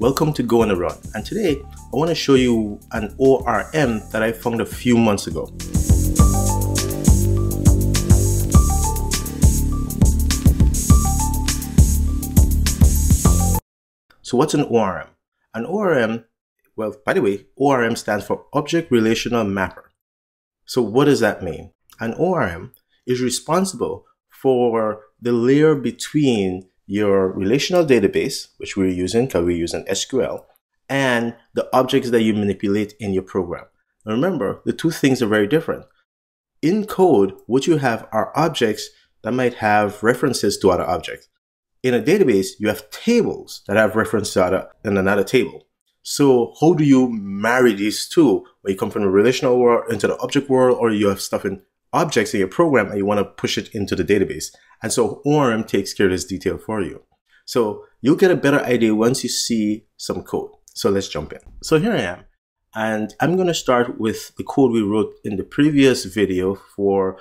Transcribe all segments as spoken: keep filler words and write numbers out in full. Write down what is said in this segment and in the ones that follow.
Welcome to Go on the Run, and today I want to show you an O R M that I found a few months ago. So what's an O R M? An O R M, well, by the way, O R M stands for Object Relational Mapper. So what does that mean? An O R M is responsible for the layer between your relational database, which we're using because we're using S Q L, and the objects that you manipulate in your program. Now remember, the two things are very different. In code, what you have are objects that might have references to other objects. In a database, you have tables that have reference to other, in another table. So how do you marry these two? When you come from the relational world into the object world, or you have stuff in objects in your program and you want to push it into the database. And so O R M takes care of this detail for you. So you'll get a better idea once you see some code. So let's jump in. So here I am, and I'm going to start with the code we wrote in the previous video for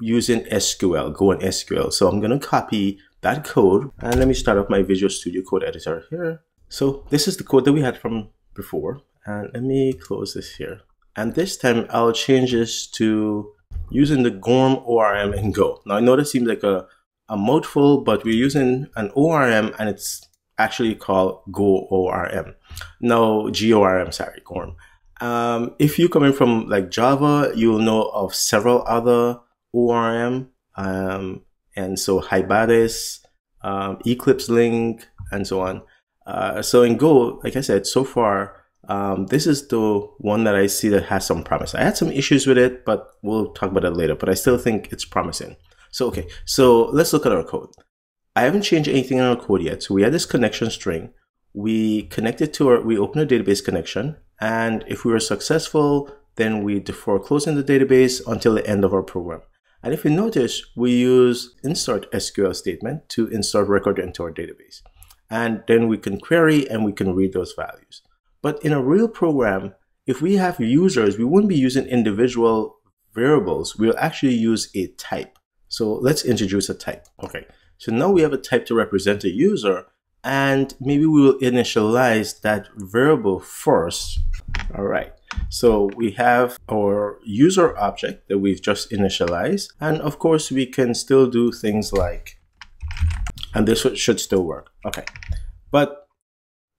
using S Q L, Go on S Q L. So I'm going to copy that code, and let me start up my Visual Studio Code Editor here. So this is the code that we had from before, and let me close this here. And this time I'll change this to using the GORM O R M in Go. Now I know that seems like a, a mouthful, but we're using an O R M and it's actually called Go O R M. No, G O R M, sorry, GORM. Um, if you're coming from like Java, you'll know of several other O R M, um, and so Hibernate, um, Eclipse Link, and so on. Uh, so in Go, like I said, so far, Um, this is the one that I see that has some promise. I had some issues with it, but we'll talk about that later, but I still think it's promising. So, okay, so let's look at our code. I haven't changed anything in our code yet. So we had this connection string. We connected to our, we opened a database connection, and if we were successful, then we defer closing the database until the end of our program. And if you notice, we use insert S Q L statement to insert record into our database. And then we can query and we can read those values. But in a real program, if we have users, we wouldn't be using individual variables. We'll actually use a type. So let's introduce a type. Okay, so now we have a type to represent a user, and maybe we will initialize that variable first. All right, so we have our user object that we've just initialized. And of course, we can still do things like, and this should still work. Okay, but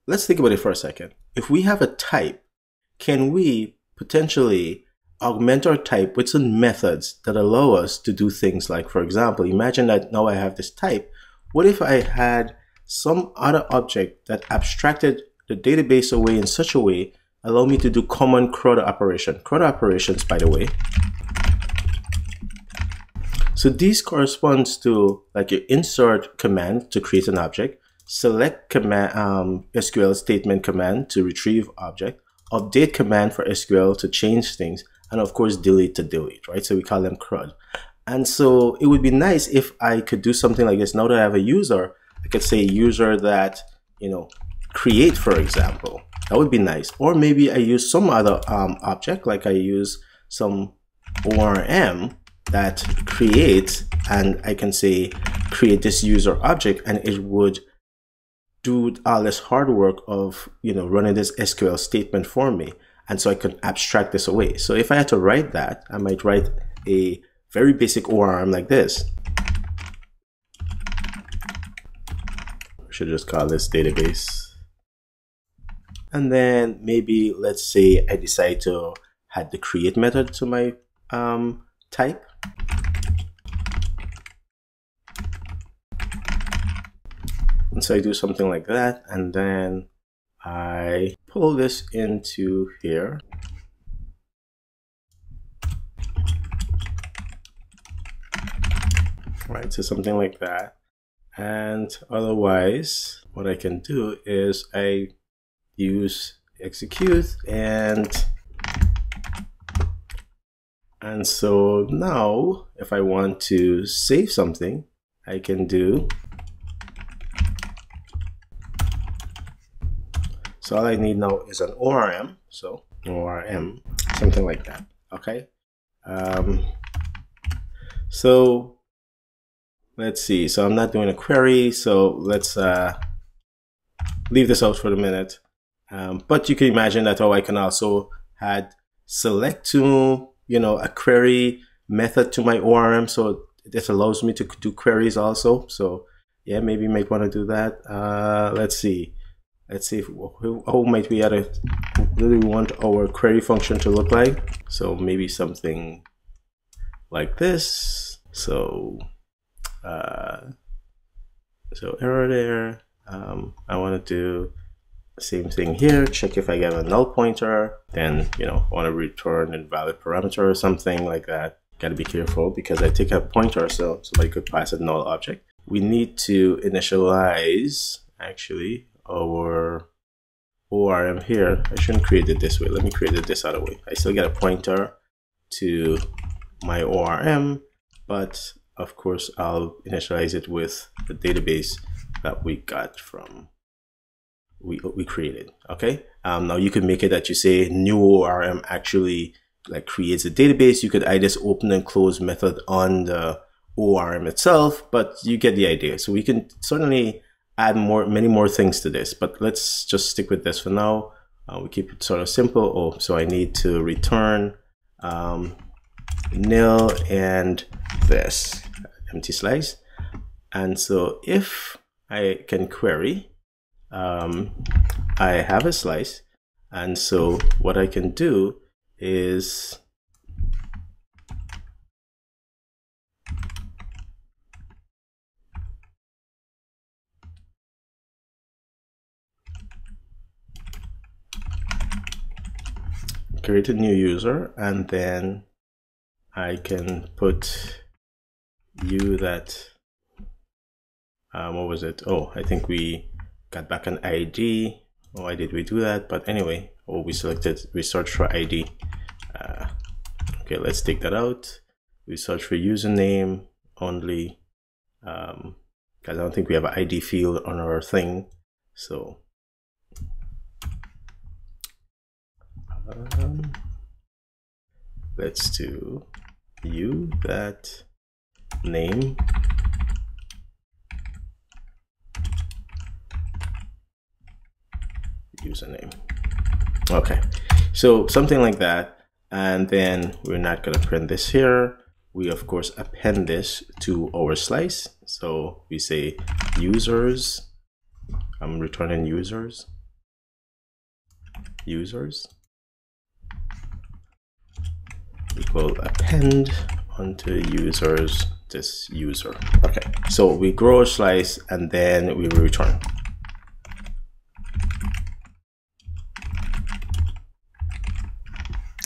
let's think about it for a second. If we have a type, can we potentially augment our type with some methods that allow us to do things like, for example, imagine that now I have this type. What if I had some other object that abstracted the database away in such a way, allow me to do common CRUD operation. CRUD operations, by the way. So these corresponds to like your insert command to create an object. Select command, um, S Q L statement command to retrieve object, update command for S Q L to change things, and of course delete to delete, right? So we call them CRUD. And so it would be nice if I could do something like this. Now that I have a user, I could say user that, you know, create, for example. That would be nice. Or maybe I use some other um, object, like I use some O R M that creates, and I can say create this user object, and it would do all this hard work of, you know, running this S Q L statement for me. And so I could abstract this away. So if I had to write that, I might write a very basic O R M like this. I should just call this database. And then maybe let's say I decide to add the create method to my um, type. And so I do something like that, and then I pull this into here. Right, so something like that. And otherwise, what I can do is I use execute, and and so now if I want to save something, I can do. So all I need now is an O R M, so O R M, something like that, okay? Um, so let's see, so I'm not doing a query, so let's, uh, leave this out for the minute. Um, but you can imagine that, oh, I can also add select to, you know, a query method to my O R M. So this allows me to do queries also. So yeah, maybe you might want to do that. Uh, let's see. Let's see, if, how might we add a, do we want our query function to look like? So maybe something like this. So, uh, so error there. Um, I want to do the same thing here. Check if I get a null pointer. Then, you know, I want to return an invalid parameter or something like that. Got to be careful because I take a pointer, so somebody could pass a null object. We need to initialize, actually, our O R M here. I shouldn't create it this way. Let me create it this other way. I still get a pointer to my O R M, but of course I'll initialize it with the database that we got from we we created. Okay. Um, now you could make it that you say new O R M actually like creates a database. You could add this open and close method on the O R M itself, but you get the idea. So we can certainly add more, many more things to this, but let's just stick with this for now. Uh, we keep it sort of simple. Oh, so I need to return um, nil and this empty slice. And so if I can query, um, I have a slice. And so what I can do is create a new user, and then I can put you that, um, what was it? Oh, I think we got back an I D. Oh, why did we do that? But anyway, oh, we selected, we searched for I D. Uh, okay, let's take that out. We search for username only, um, because I don't think we have an I D field on our thing. So, Um, let's do you that name username. Okay, so something like that, and then we're not going to print this here. We of course append this to our slice. So we say users. I'm returning users. Users. Equal append onto users, this user. Okay, so we grow a slice and then we return.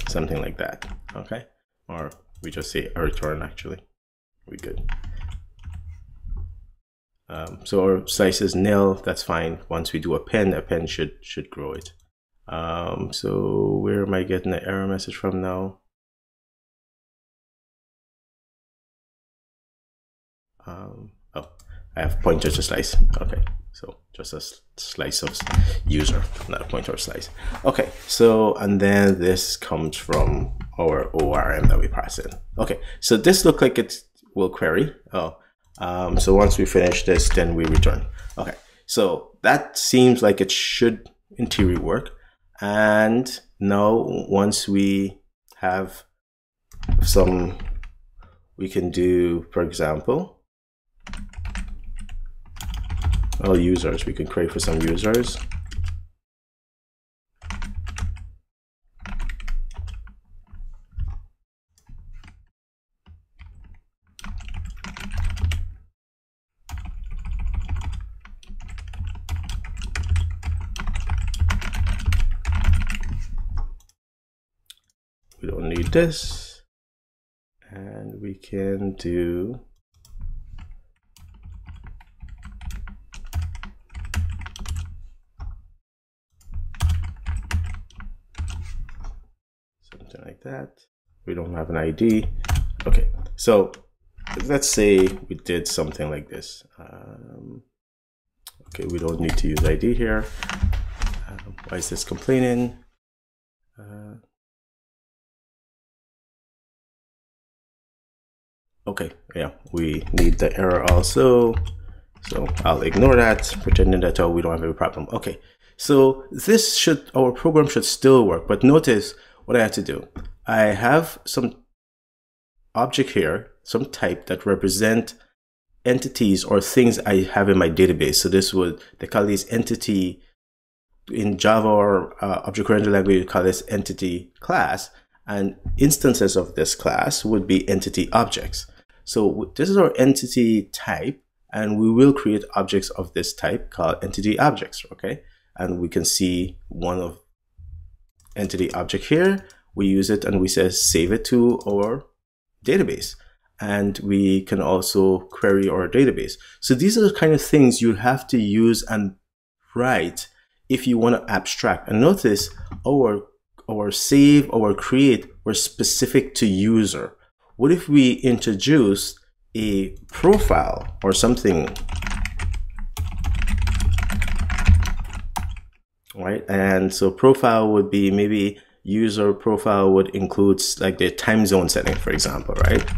Something like that, okay? Or we just say a return actually, we good. Um, so our slice is nil, that's fine. Once we do append, append should, should grow it. Um, so where am I getting the error message from now? Um, oh, I have pointer to slice. Okay, so just a slice of user, not a pointer slice. Okay, so and then this comes from our O R M that we pass in. Okay, so this looks like it will query. Oh, um, so once we finish this, then we return. Okay, so that seems like it should in theory work. And now once we have some, we can do, for example, oh, users, we can create for some users. We don't need this. And we can do that. We don't have an I D. Okay, so let's say we did something like this. Um, okay, we don't need to use I D here. Um, why is this complaining? Uh, okay, yeah, we need the error also. So I'll ignore that, pretending that oh, we don't have any problem. Okay, so this should, our program should still work, but notice what I had to do. I have some object here, some type that represent entities or things I have in my database. So this would, they call this entity in Java or uh, object-oriented language, you call this entity class, and instances of this class would be entity objects. So this is our entity type, and we will create objects of this type called entity objects, okay? And we can see one of entity object here. We use it and we say save it to our database. And we can also query our database. So these are the kind of things you have to use and write if you want to abstract. And notice our, our save, our create were specific to user. What if we introduce a profile or something, right? And so profile would be, maybe user profile would include like their time zone setting, for example, right?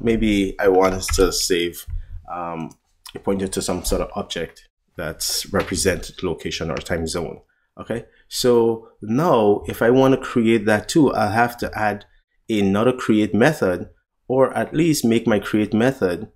Maybe I want to save um, a pointer to some sort of object that's represented location or time zone. Okay, so now if I want to create that too, I'll have to add another create method, or at least make my create method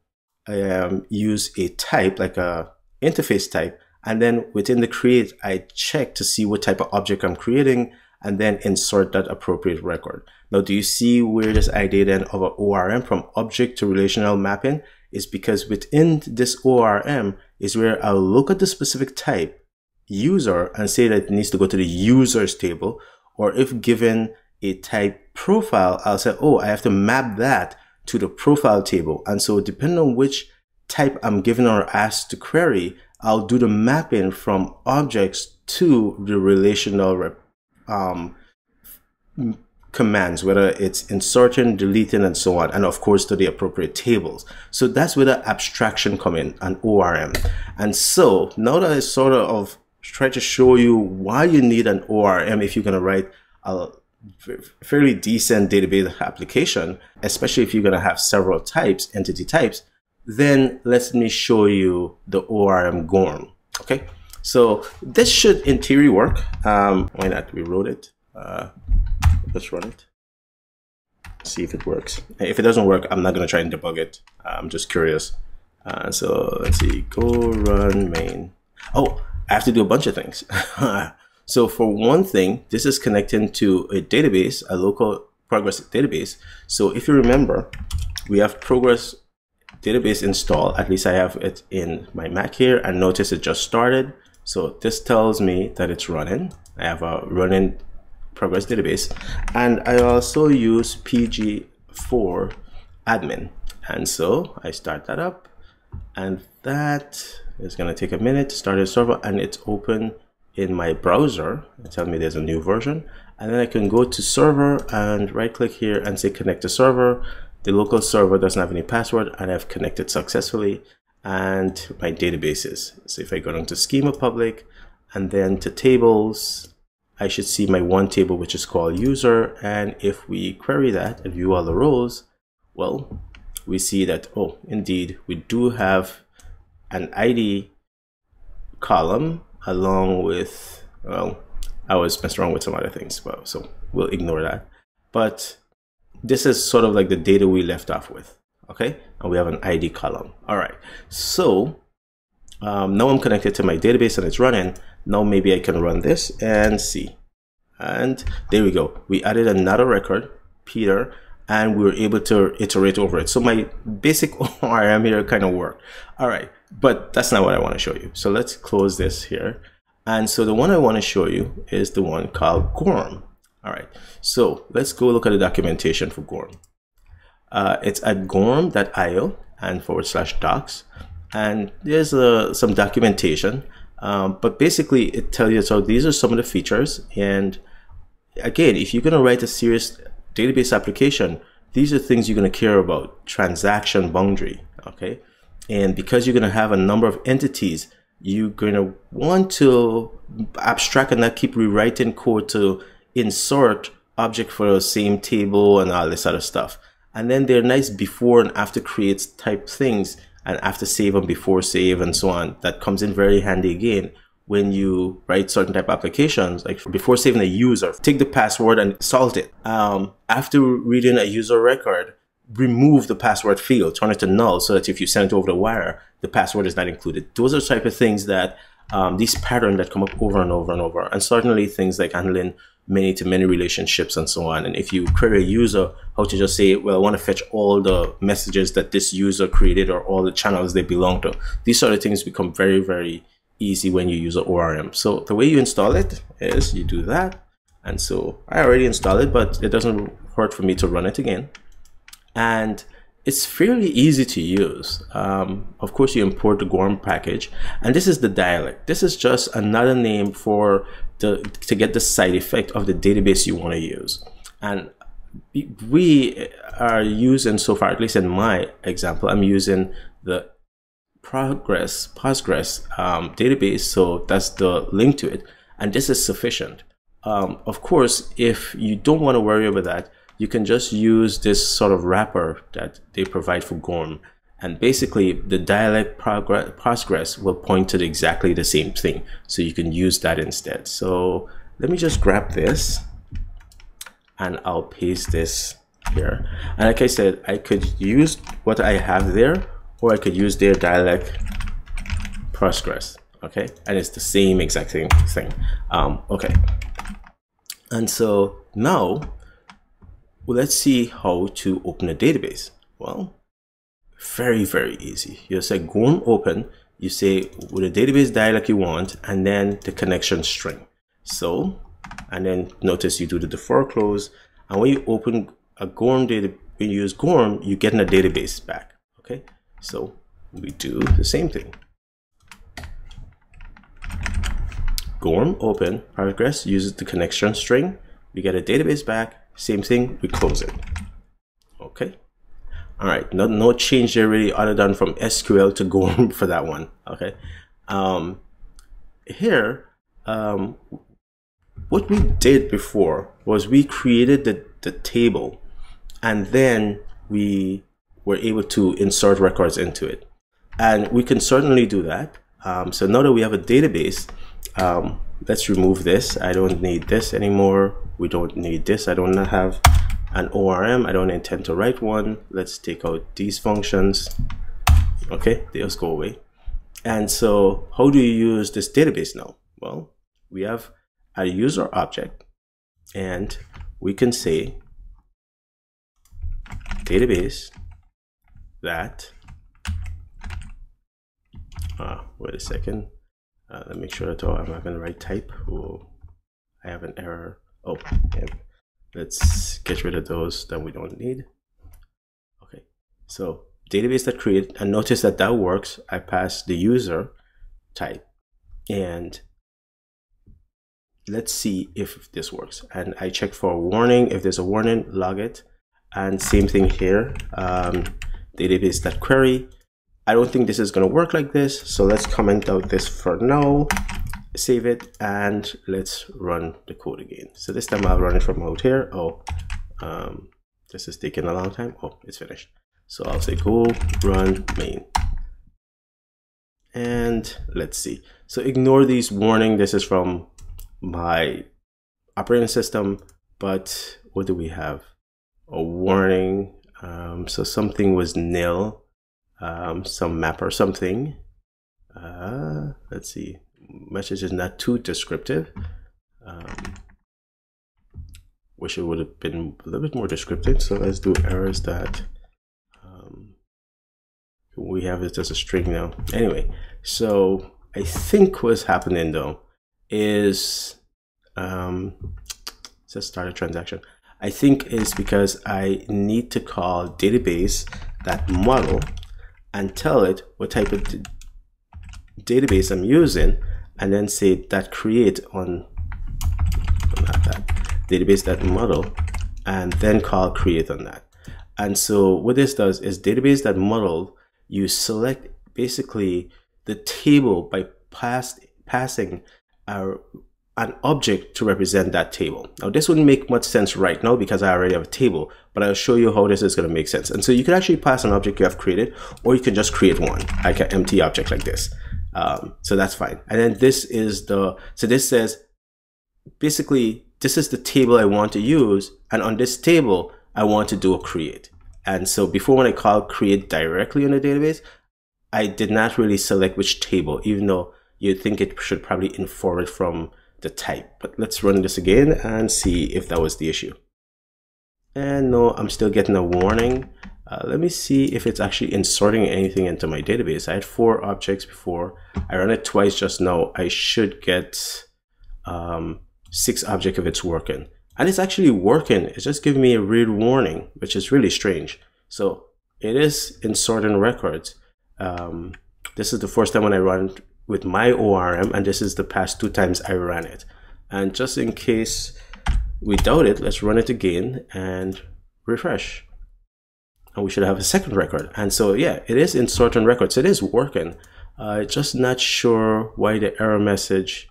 um, use a type, like a interface type, and then within the create, I check to see what type of object I'm creating, and then insert that appropriate record. Now, do you see where this idea then of an O R M from object to relational mapping is? Because within this O R M is where I'll look at the specific type, user, and say that it needs to go to the users table, or if given a type profile, I'll say, oh, I have to map that to the profile table. And so depending on which type I'm given or asked to query, I'll do the mapping from objects to the relational um, commands, whether it's inserting, deleting, and so on, and of course to the appropriate tables. So that's where the abstraction comes in, an O R M. And so now that I sort of try to show you why you need an O R M if you're going to write a fairly decent database application, especially if you're going to have several types, entity types, then let me show you the O R M GORM. Okay, so this should in theory work. Um, why not? We wrote it. Uh, let's run it. See if it works. If it doesn't work, I'm not going to try and debug it. I'm just curious. Uh, so let's see. Go run main. Oh, I have to do a bunch of things. So for one thing, this is connecting to a database, a local Progress database. So if you remember, we have Progress database install. At least I have it in my Mac here, and notice it just started. So this tells me that it's running. I have a running Progress database, and I also use P G four admin. And so I start that up, and that is going to take a minute to start a server, and it's open in my browser. Tell me there's a new version, and then I can go to server and right click here and say connect to server. The local server doesn't have any password, and I've connected successfully. And my databases, so if I go down to schema public and then to tables, I should see my one table which is called user, and if we query that and view all the rows, well, we see that oh, indeed we do have an I D column along with, well, I was messed around with some other things, but so we'll ignore that. But this is sort of like the data we left off with, okay? And we have an I D column. All right, so um, now I'm connected to my database and it's running. Now maybe I can run this and see. And there we go. We added another record, Peter, and we were able to iterate over it. So my basic O R M here kind of worked. All right, but that's not what I want to show you. So let's close this here. And so the one I want to show you is the one called GORM. All right, so let's go look at the documentation for GORM. Uh, it's at gorm dot i o and forward slash docs. And there's uh, some documentation, um, but basically it tells you, so these are some of the features. And again, if you're gonna write a serious database application, these are things you're gonna care about, transaction boundary, okay? And because you're gonna have a number of entities, you're gonna want to abstract and not keep rewriting code to insert object for the same table and all this other stuff. And then there are nice before and after creates type things, and after save and before save and so on. That comes in very handy again when you write certain type of applications, like before saving a user, take the password and salt it. Um, after reading a user record, remove the password field, turn it to null, so that if you send it over the wire, the password is not included. Those are the type of things that, um, these patterns that come up over and over and over. And certainly things like handling many-to-many relationships and so on. And if you query a user, how to just say, well, I want to fetch all the messages that this user created or all the channels they belong to. These sort of things become very, very easy when you use an O R M. So the way you install it is you do that. And so I already installed it, but it doesn't hurt for me to run it again. And it's fairly easy to use. Um, of course, you import the GORM package, and this is the dialect. This is just another name for the, to get the side effect of the database you want to use. And we are using, so far, at least in my example, I'm using the Progress, Postgres um, database, so that's the link to it. And this is sufficient. Um, of course, if you don't want to worry about that, you can just use this sort of wrapper that they provide for GORM. And basically, the dialect Postgres will point to exactly the same thing. So you can use that instead. So let me just grab this and I'll paste this here. And like I said, I could use what I have there, or I could use their dialect Postgres. Okay, and it's the same exact same thing. Um, okay, and so now, well, let's see how to open a database. Well, very, very easy. You say GORM open, you say with a database dialect you want, and then the connection string. So, and then notice you do the defer close. And when you open a GORM data, when you use GORM, you get in a database back. Okay, so we do the same thing. GORM open, Progress uses the connection string. We get a database back. Same thing, we close it. Okay. All right, no, no change there really, other than from S Q L to GORM for that one. Okay. Um, here, um, what we did before was we created the, the table, and then we were able to insert records into it. And we can certainly do that. Um, so now that we have a database, um, let's remove this. I don't need this anymore. We don't need this. I don't have an O R M. I don't intend to write one. Let's take out these functions. Okay, they just go away. And so how do you use this database now? Well, we have a user object, and we can say database that, uh, wait a second. Uh, let me make sure that I'm having the right type. Oh, I have an error. Oh, and let's get rid of those that we don't need. Okay, so database that create, and notice that that works. I pass the user type, and let's see if this works. And I check for a warning. If there's a warning, log it. And same thing here, um, database that query. I don't think this is going to work like this, so let's comment out this for now. Save it, and let's run the code again. So this time I'll run it from out here. Oh, um, this is taking a long time. Oh, it's finished. So I'll say go run main. And let's see. So ignore these warning. This is from my operating system, but what do we have? A warning. Um, so something was nil. Um, some map or something. Uh, let's see. Message is not too descriptive. Um, wish it would have been a little bit more descriptive. So let's do errors that um, we have it as a string now. Anyway, so I think what's happening though is um, let's start a transaction. I think it's because I need to call database that model and tell it what type of database I'm using, and then say that create on not that database that model, and then call create on that. And so what this does is database that model, you select basically the table by past passing a an object to represent that table. Now this wouldn't make much sense right now because I already have a table, but I'll show you how this is going to make sense. And so you can actually pass an object you have created, or you can just create one, like an empty object like this. Um, so that's fine. And then this is the, so this says, basically, this is the table I want to use. And on this table, I want to do a create. And so before, when I call create directly in the database, I did not really select which table, even though you'd think it should probably inform it from the type. But let's run this again and see if that was the issue. And no, I'm still getting a warning. Uh, let me see if it's actually inserting anything into my database. I had four objects before. I ran it twice just now. I should get um, six objects if it's working. And it's actually working. It's just giving me a weird warning, which is really strange. So it is inserting records. Um, this is the first time when I run with my O R M, and this is the past two times I ran it. And just in case we doubt it, let's run it again and refresh. And we should have a second record. And so, yeah, it is inserting records. It is working. Uh, just not sure why the error message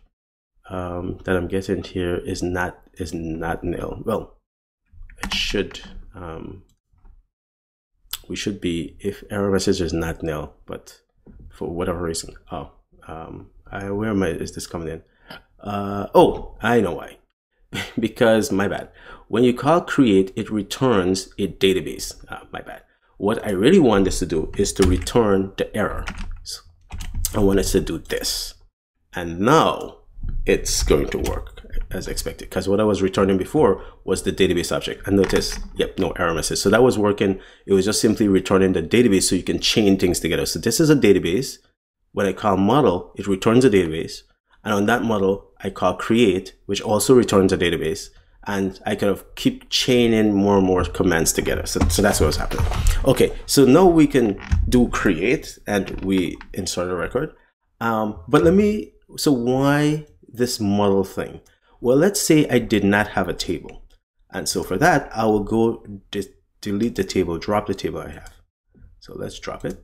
um, that I'm getting here is not is not nil. Well, it should. Um, we should be if error message is not nil, but for whatever reason. Oh, um, I, where am I? Is this coming in? Uh, oh, I know why. Because my bad. When you call create, it returns a database. Uh, my bad. What I really want this to do is to return the error. So I want us to do this, and now it's going to work as expected. Because what I was returning before was the database object. And notice, yep, no error message. So that was working. It was just simply returning the database, so you can chain things together. So this is a database. When I call model, it returns a database. And on that model, I call create, which also returns a database. And I kind of keep chaining more and more commands together. So, so that's what was happening. Okay, so now we can do create and we insert a record. Um, but let me, so why this model thing? Well, let's say I did not have a table. And so for that, I will go de delete the table, drop the table I have. So let's drop it.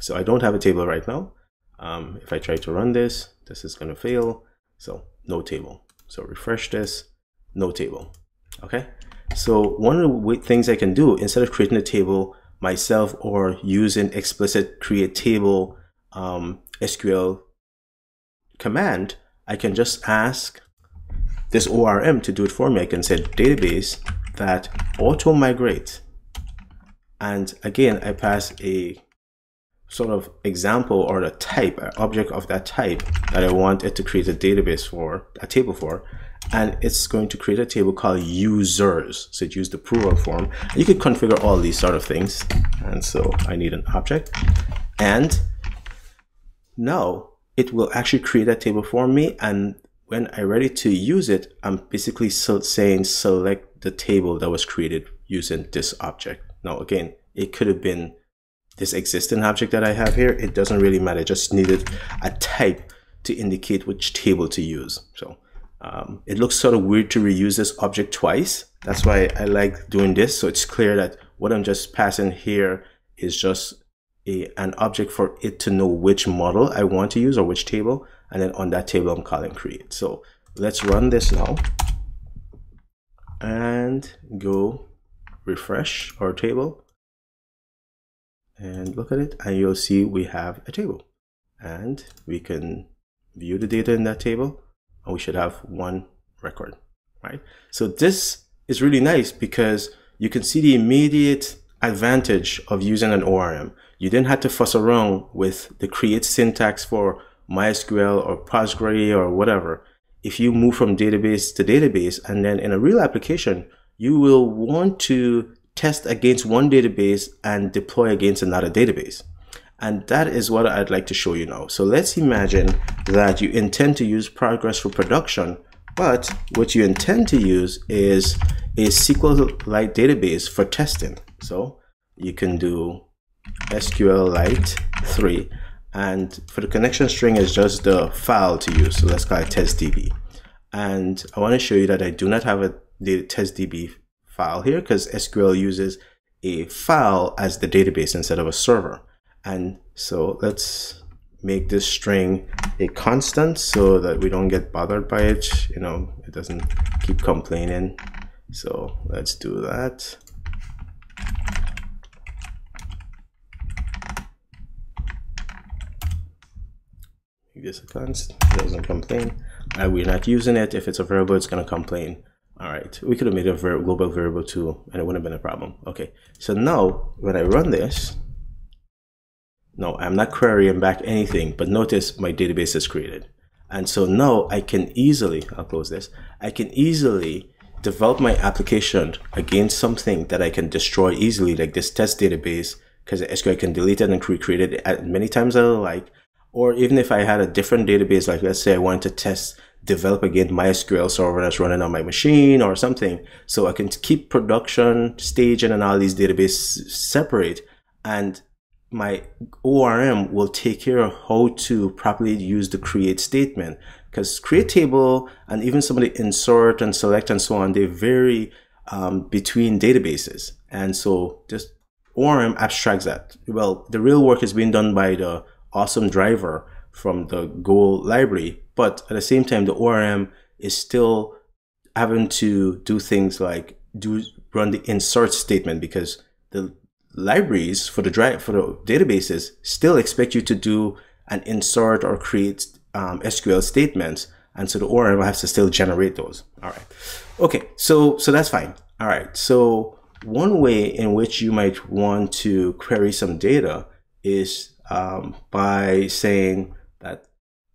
So I don't have a table right now. Um, if I try to run this, this is going to fail. So no table. So refresh this, no table. Okay. So one of the things I can do instead of creating a table myself or using explicit create table um, S Q L command, I can just ask this O R M to do it for me. I can say database that auto migrate. And again, I pass a sort of example or the type, an object of that type that I want it to create a database for, a table for, and it's going to create a table called users. So it used the plural form. You could configure all these sort of things. And so I need an object. And now it will actually create a table for me. And when I'm ready to use it, I'm basically saying select the table that was created using this object. Now, again, it could have been this existing object that I have here. It doesn't really matter. I just needed a type to indicate which table to use. So um, it looks sort of weird to reuse this object twice. That's why I like doing this. So it's clear that what I'm just passing here is just a, an object for it to know which model I want to use or which table. And then on that table, I'm calling create. So let's run this now and go refresh our table. And look at it, and you'll see we have a table, and we can view the data in that table, and we should have one record, right? So this is really nice because you can see the immediate advantage of using an O R M. You didn't have to fuss around with the create syntax for MySQL or PostgreSQL or whatever. If you move from database to database, and then in a real application, you will want to test against one database and deploy against another database. And that is what I'd like to show you now. So let's imagine that you intend to use Progress for production, but what you intend to use is a SQLite database for testing. So you can do SQLite three, and for the connection string is just the file to use. So let's call it test D B. And I want to show you that I do not have a test D B file here because S Q L uses a file as the database instead of a server. And so let's make this string a constant so that we don't get bothered by it, you know, it doesn't keep complaining. So let's do that. Make this a constant, it doesn't complain. Uh, we're not using it. If it's a variable, it's going to complain. All right, we could have made a ver global variable too, and it wouldn't have been a problem. Okay, so now when I run this, no, I'm not querying back anything, but notice my database is created. And so now I can easily, I'll close this, I can easily develop my application against something that I can destroy easily, like this test database, because S Q L can delete it and recreate it as many times as I like. Or even if I had a different database, like let's say I wanted to test, develop against MySQL server that's running on my machine or something. So I can keep production, staging, and all these databases separate, and my O R M will take care of how to properly use the create statement, because create table and even some of the insert and select and so on, they vary um, between databases. And so just O R M abstracts that. Well, the real work is being done by the awesome driver from the Go library, but at the same time, the O R M is still having to do things like do run the insert statement, because the libraries for the drive for the databases still expect you to do an insert or create um, S Q L statements, and so the O R M has to still generate those. All right, okay, so so that's fine. All right, so one way in which you might want to query some data is um, by saying that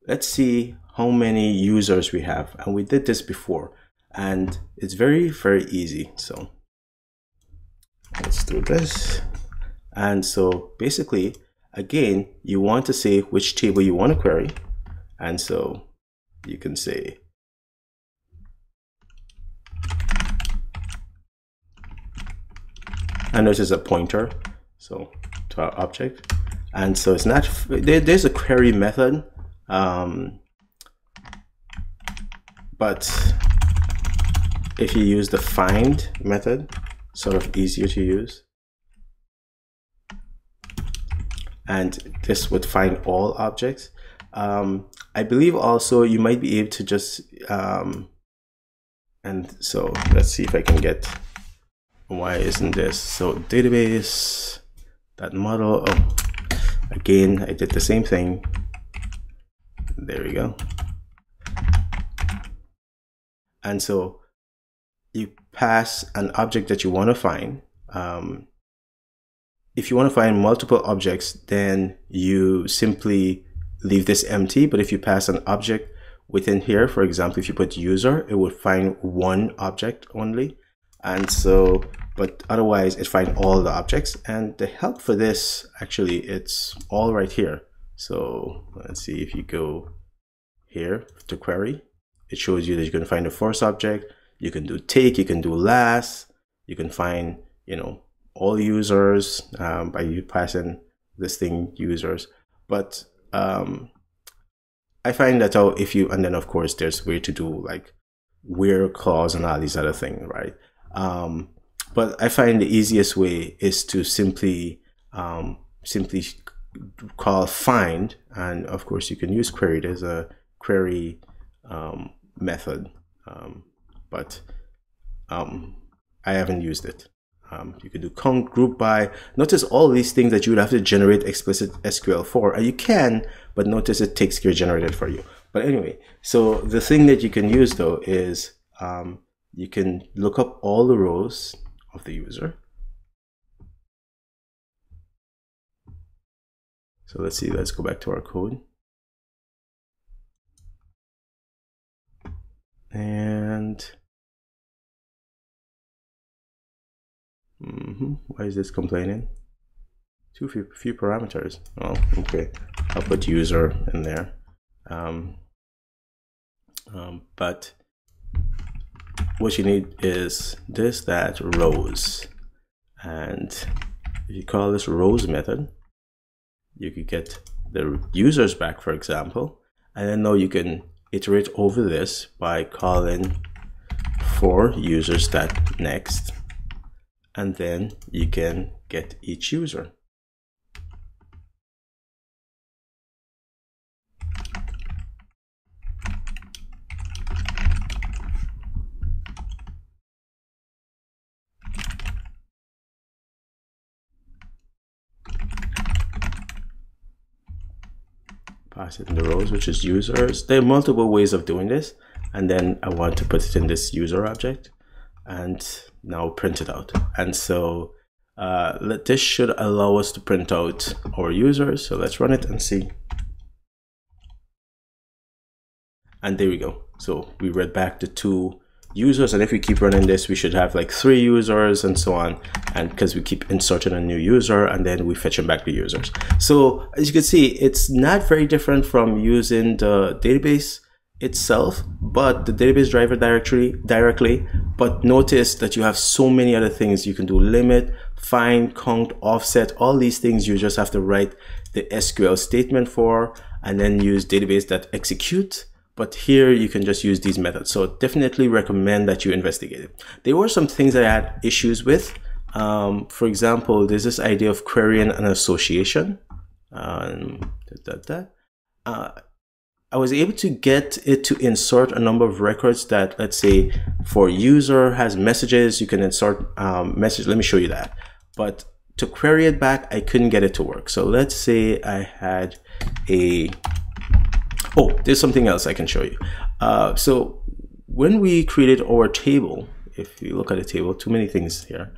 let's see how many users we have, and we did this before, and it's very very easy. So let's do this. And so basically, again, you want to say which table you want to query. And so you can say, and this is a pointer, so to our object. And so it's not, there, there's a query method, um, but if you use the find method, sort of easier to use. And this would find all objects. Um, I believe also you might be able to just, um, and so let's see if I can get, why isn't this? So database, that model, oh, again, I did the same thing. There we go. And so you pass an object that you want to find. Um, if you want to find multiple objects, then you simply leave this empty. But if you pass an object within here, for example, if you put user, it would find one object only. And so, but otherwise it finds all the objects. And the help for this, actually, it's all right here. So let's see, if you go here to query, it shows you that you can find the first object. You can do take, you can do last, you can find, you know, all users um, by you passing this thing users. But um, I find that out if you, and then of course there's a way to do like where clause and all these other things, right? Um, but I find the easiest way is to simply, um, simply call find, and of course you can use query. There's a query um, method. Um, but um, I haven't used it. Um, you can do count, group by. Notice all these things that you would have to generate explicit S Q L for, and you can, but notice it takes care generated for you. But anyway, so the thing that you can use though is um, you can look up all the rows of the user. So let's see, let's go back to our code. And Mm-hmm. Why is this complaining? Too few, few parameters. Oh, okay. I'll put user in there. Um, um, but what you need is this, that, rows. And if you call this rows method, you could get the users back, for example. And then now you can iterate over this by calling for users that next. And then you can get each user. pass it in the rows, which is users. There are multiple ways of doing this. And then I want to put it in this user object and now print it out. And so uh, let, this should allow us to print out our users. So let's run it and see. And there we go. So we read back the two users. And if we keep running this, we should have like three users and so on. And because we keep inserting a new user and then we fetch them back the users. So as you can see, it's not very different from using the database itself, but the database driver directory directly. But notice that you have so many other things you can do: limit, find, count, offset, all these things you just have to write the S Q L statement for, and then use database.execute. But here you can just use these methods. So definitely recommend that you investigate it. There were some things that I had issues with. Um, for example, there's this idea of querying an association. Um, da, da, da. Uh, I was able to get it to insert a number of records that, let's say, for user has messages, you can insert um, message. Let me show you that. But to query it back, I couldn't get it to work. So let's say I had a... Oh, there's something else I can show you. Uh, so when we created our table, if you look at the table, too many things here.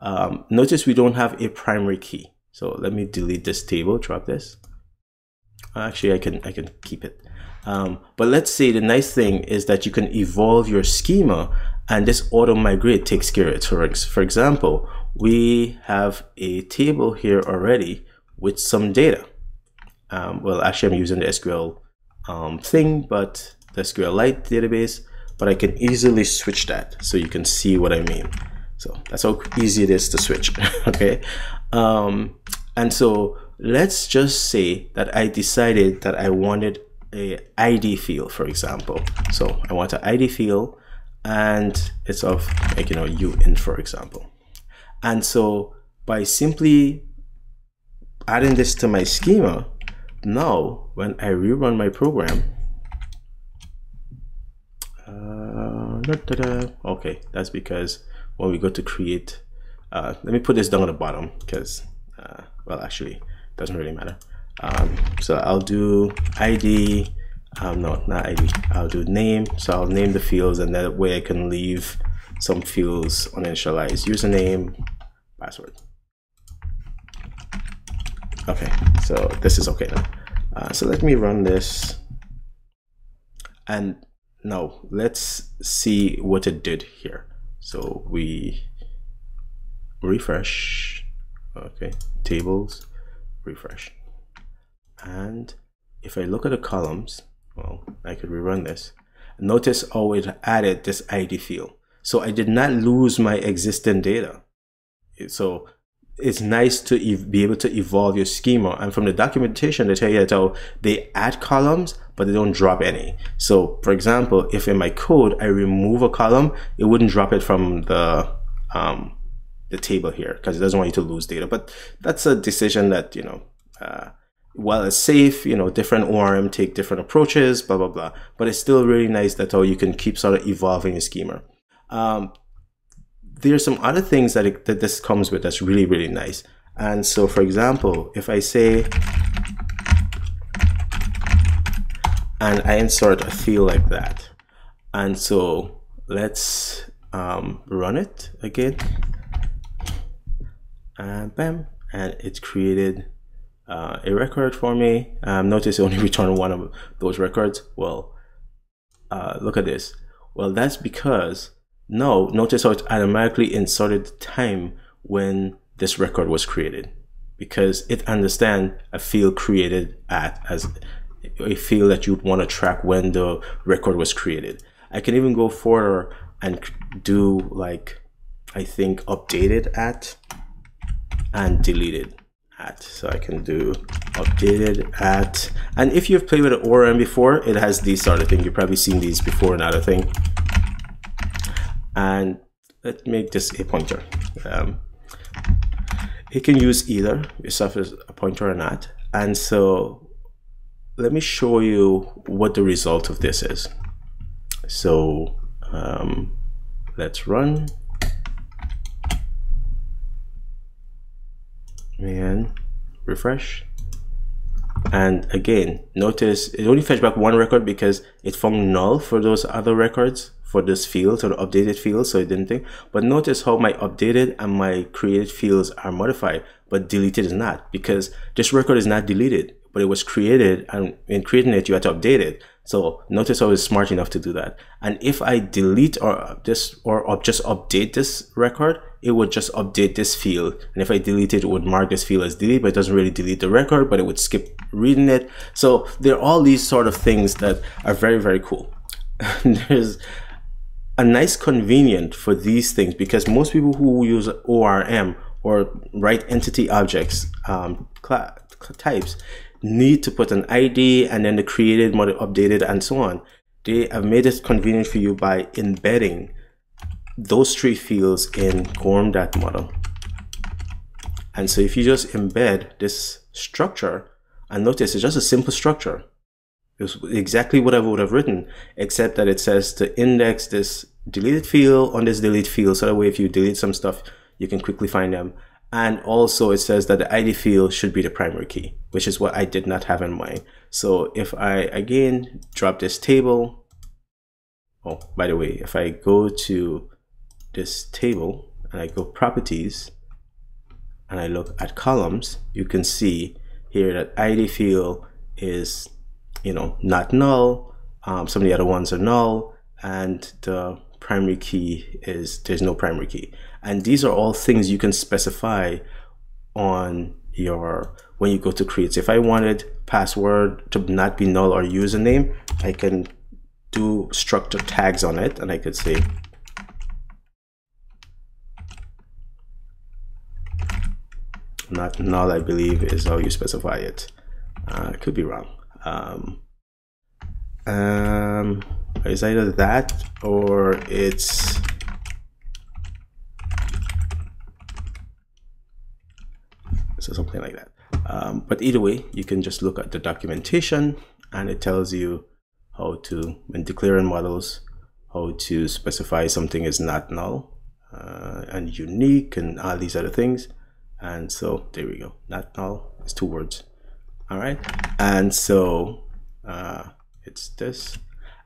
Um, notice we don't have a primary key. So let me delete this table, drop this. Actually, I can, I can keep it. Um, but let's say the nice thing is that you can evolve your schema and this auto migrate takes care of it. For example, we have a table here already with some data. Um, well, actually I'm using the S Q L um, thing, but the SQLite database, but I can easily switch that so you can see what I mean. So that's how easy it is to switch. Okay. Um, and so let's just say that I decided that I wanted a I D field, for example. So I want an I D field and it's of like, you know, you in, for example. And so by simply adding this to my schema, now when I rerun my program, uh, da, da, da. Okay, that's because when we go to create, uh, let me put this down at the bottom because, uh, well, actually, doesn't really matter. Um, so I'll do I D, um, no, not I D, I'll do name. So I'll name the fields and that way I can leave some fields uninitialized: username, password. Okay, so this is okay now. Uh, so let me run this. And now let's see what it did here. So we refresh, okay, tables. Refresh. And if I look at the columns, well, I could rerun this. Notice how it added this I D field. So I did not lose my existing data. So it's nice to be able to evolve your schema. And from the documentation, they tell you that oh, they add columns, but they don't drop any. So for example, if in my code, I remove a column, it wouldn't drop it from the, um, the table here because it doesn't want you to lose data. But that's a decision that, you know, uh, while it's safe, you know, different O R M take different approaches, blah, blah, blah. But it's still really nice that how you can keep sort of evolving your schema. Um, there are some other things that, it, that this comes with that's really, really nice. And so, for example, if I say, and I insert a field like that. And so let's um, run it again. And bam, and it created uh, a record for me. Um, notice it only returned one of those records. Well, uh, look at this. Well, that's because now notice how it automatically inserted the time when this record was created, because it understands a field created at as a field that you'd want to track when the record was created. I can even go further and do like, I think updated at and deleted at. So I can do updated at, and if you've played with an O R M before, it has these sort of things. You've probably seen these before and other thing. And let's make this a pointer. Um, it can use either yourself as a pointer or not. And so let me show you what the result of this is. So um, let's run. And refresh. And again, notice it only fetched back one record because it found null for those other records, for those fields or the updated fields, so it didn't think. But notice how my updated and my created fields are modified, but deleted is not, because this record is not deleted, but it was created, and in creating it, you had to update it. So notice how it's smart enough to do that. And if I delete or just, or up, just update this record, it would just update this field. And if I delete it, it would mark this field as delete, but it doesn't really delete the record, but it would skip reading it. So there are all these sort of things that are very, very cool. There's a nice convenient for these things, because most people who use O R M or write entity objects um, types need to put an I D and then the created, model, updated, and so on. They have made it convenient for you by embedding those three fields in gorm.model. And so if you just embed this structure, and notice it's just a simple structure. It's exactly what I would have written, except that it says to index this deleted field on this delete field, so that way if you delete some stuff, you can quickly find them. And also it says that the I D field should be the primary key, which is what I did not have in mind. So if I, again, drop this table, oh, by the way, if I go to this table and I go properties and I look at columns, you can see here that I D field is, you know, not null, um, some of the other ones are null, and the primary key is, there's no primary key. And these are all things you can specify on your, when you go to create. So if I wanted password to not be null or username, I can do structure tags on it, and I could say not null, I believe is how you specify it. Uh, could be wrong. Um, um, it's either that or it's so something like that. Um, but either way, you can just look at the documentation, and it tells you how to, when declaring models, how to specify something is not null uh, and unique and all these other things. And so there we go. Not null. It's two words. All right. And so uh, it's this.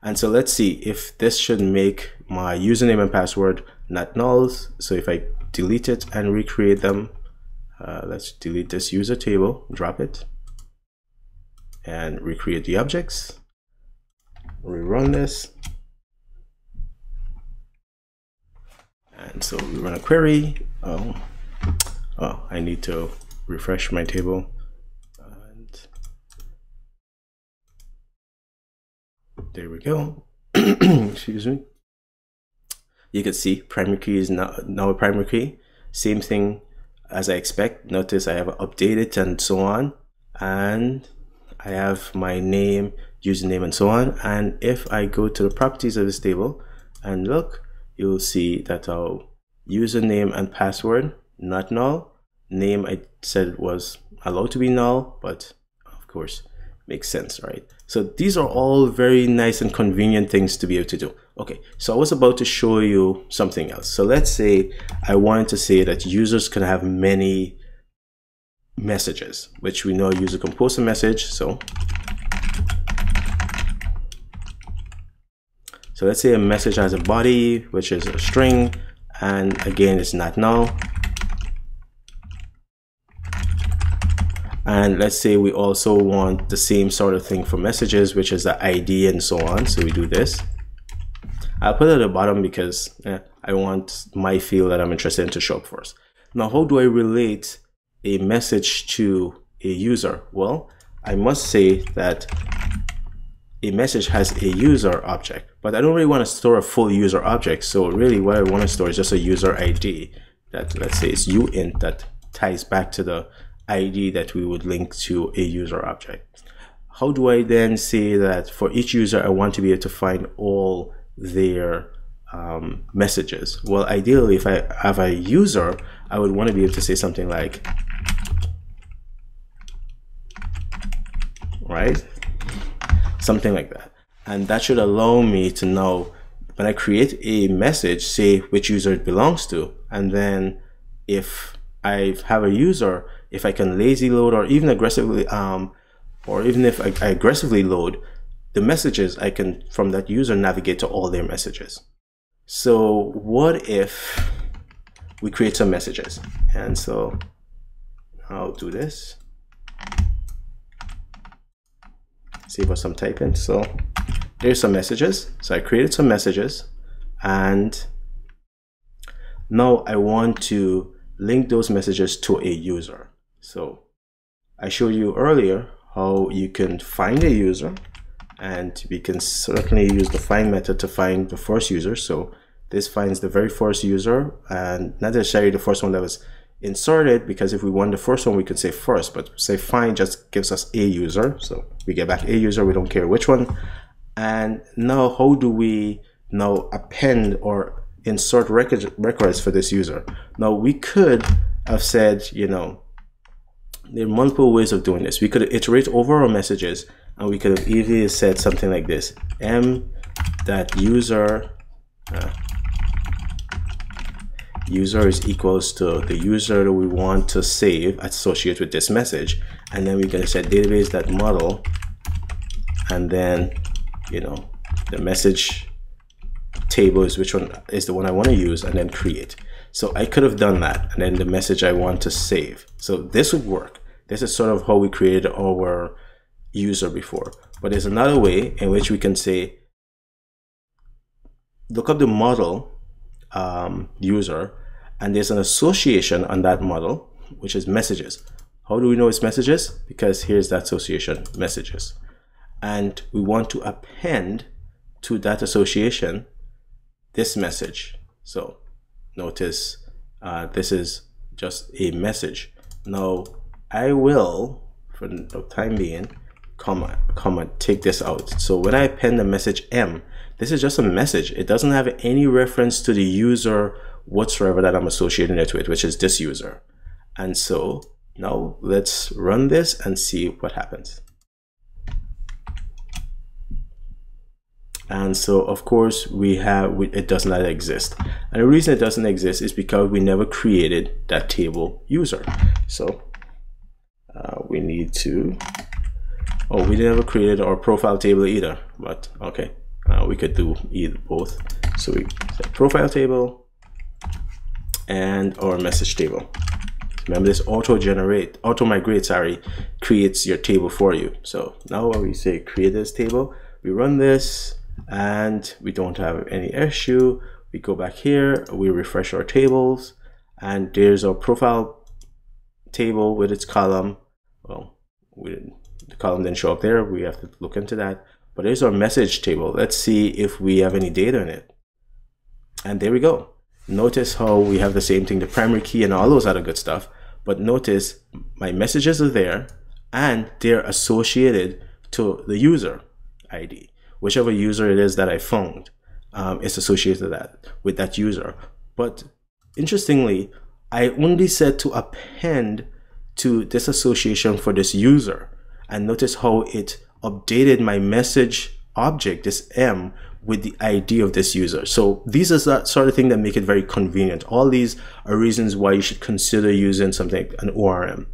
And so let's see if this should make my username and password not nulls. So if I delete it and recreate them, uh, let's delete this user table, drop it, and recreate the objects. Rerun this. And so we run a query. Oh, oh I need to refresh my table. And there we go. Excuse me. You can see primary key is now, now a primary key. Same thing as I expect. Notice I have updated and so on. And I have my name, username, and so on. And if I go to the properties of this table and look, you'll see that our username and password not null. Name I said was allowed to be null, but of course makes sense, right? So these are all very nice and convenient things to be able to do. Okay, so I was about to show you something else. So let's say I wanted to say that users can have many messages, which we know a user can post a message. So So let's say a message has a body, which is a string, and again, it's not null. And let's say we also want the same sort of thing for messages, which is the I D and so on. So we do this. I'll put it at the bottom because eh, I want my field that I'm interested in to show up first. Now, how do I relate a message to a user? Well, I must say that a message has a user object, but I don't really want to store a full user object. So really what I want to store is just a user I D that, let's say, it's uint, that ties back to the I D that we would link to a user object. How do I then say that for each user, I want to be able to find all their um, messages? Well, ideally, if I have a user, I would want to be able to say something like, right? Something like that. And that should allow me to know when I create a message, say which user it belongs to. And then if I have a user, if I can lazy load or even aggressively um, or even if I, I aggressively load, the messages I can, from that user, navigate to all their messages. So what if we create some messages? And so I'll do this. Save us some typing. So there's some messages. So I created some messages, and now I want to link those messages to a user. So I showed you earlier how you can find a user, and we can certainly use the find method to find the first user. So this finds the very first user, and not necessarily the first one that was inserted, because if we want the first one, we could say first, but say find just gives us a user. So we get back a user, we don't care which one. And now how do we now append or insert record, records for this user? Now we could have said, you know, there are multiple ways of doing this. We could iterate over our messages, and we could have easily said something like this: m.user uh, user is equals to the user that we want to save associate with this message, and then we're going to set database.model, and then, you know, the message table is which one is the one I want to use, and then create. So I could have done that, and then the message I want to save. So this would work. This is sort of how we created our user before. But there's another way in which we can say, look up the model um, user, and there's an association on that model, which is messages. How do we know it's messages? Because here's that association, messages. And we want to append to that association this message. So notice uh, this is just a message. Now I will, for the time being, comma, comma, take this out. So when I append the message M, this is just a message. It doesn't have any reference to the user whatsoever that I'm associating it with, which is this user. And so now let's run this and see what happens. And so, of course, we have it does not exist. And the reason it doesn't exist is because we never created that table user. So uh, we need to, oh, we never created our profile table either. But okay, uh, we could do either both. So we set profile table and our message table. Remember, this auto generate, auto migrate, sorry, creates your table for you. So now when we say create this table, we run this, and we don't have any issue. We go back here, we refresh our tables, and there's our profile table with its column. Well, we didn't, the column didn't show up there. We have to look into that. But there's our message table. Let's see if we have any data in it. And there we go. Notice how we have the same thing, the primary key and all those other good stuff. But notice my messages are there, and they're associated to the user I D. Whichever user it is that I found, um, it's associated that, with that user. But interestingly, I only said to append to this association for this user. And notice how it updated my message object, this M, with the I D of this user. So these are that sort of thing that make it very convenient. All these are reasons why you should consider using something like an O R M.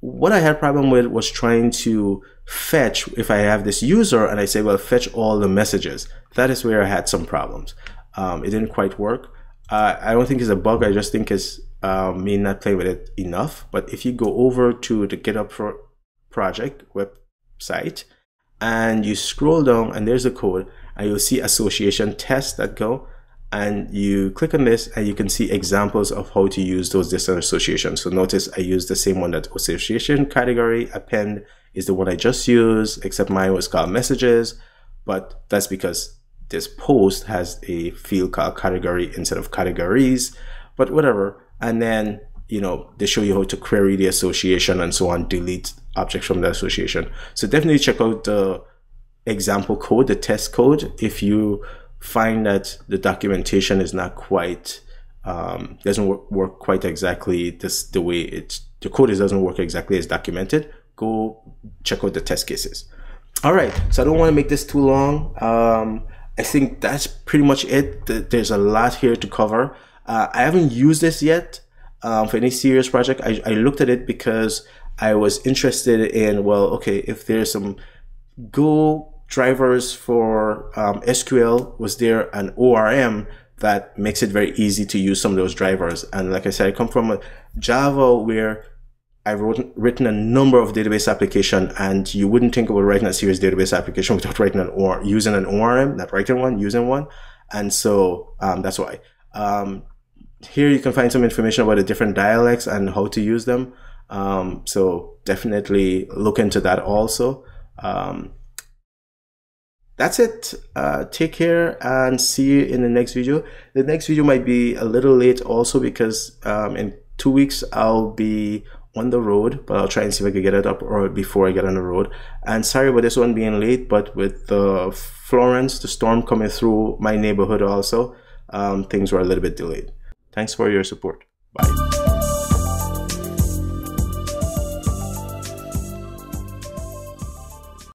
What I had a problem with was trying to fetch, if I have this user and I say, well, fetch all the messages. That is where I had some problems. Um, it didn't quite work. Uh, I don't think it's a bug. I just think it's uh, me not playing with it enough. But if you go over to the GitHub pro project website and you scroll down, and there's the code, and you'll see association tests dot go. And you click on this, and you can see examples of how to use those different associations. So notice I used the same one, that association category append is the one I just used, except mine was called messages. But that's because this post has a field called category instead of categories, but whatever. And then, you know, they show you how to query the association and so on, delete objects from the association. So definitely check out the example code, the test code, if you find that the documentation is not quite um, doesn't work, work quite exactly this the way it's the code is doesn't work exactly as documented. Go check out the test cases. All right, so I don't want to make this too long. Um, I think that's pretty much it. There's a lot here to cover. Uh, I haven't used this yet um, for any serious project. I, I looked at it because I was interested in, well, okay, if there's some Google drivers for um, S Q L, was there an O R M that makes it very easy to use some of those drivers? And like I said, I come from a Java where I've wrote, written a number of database applications, and you wouldn't think about writing a serious database application without writing an or using an O R M, not writing one, using one. And so um, that's why. Um, here you can find some information about the different dialects and how to use them. Um, so definitely look into that also. Um, that's it. Uh, take care and see you in the next video. The next video might be a little late also because um, in two weeks I'll be on the road, but I'll try and see if I can get it up or before I get on the road. And sorry about this one being late, but with the Florence, the storm coming through my neighborhood also, um, things were a little bit delayed. Thanks for your support. Bye.